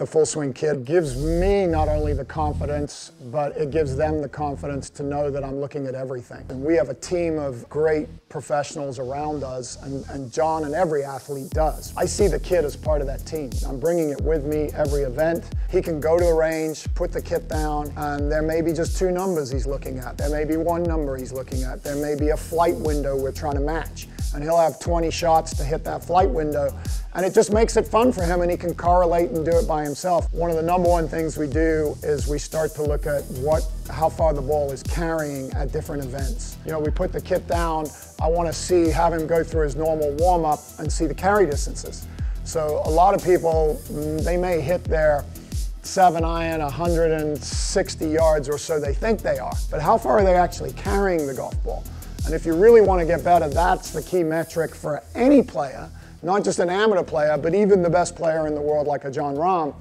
The Full Swing KIT gives me not only the confidence, but it gives them the confidence to know that I'm looking at everything. And we have a team of great professionals around us, and Jon and every athlete does. I see the KIT as part of that team. I'm bringing it with me every event. He can go to the range, put the KIT down, and there may be just two numbers he's looking at. There may be one number he's looking at. There may be a flight window we're trying to match. And he'll have 20 shots to hit that flight window. And it just makes it fun for him, and he can correlate and do it by himself. One of the #1 things we do is we start to look at how far the ball is carrying at different events. You know, we put the KIT down. I want to have him go through his normal warm-up and see the carry distances. So a lot of people, they may hit their 7-iron 160 yards or so they think they are. But how far are they actually carrying the golf ball? And if you really want to get better, that's the key metric for any player, not just an amateur player, but even the best player in the world like a Jon Rahm.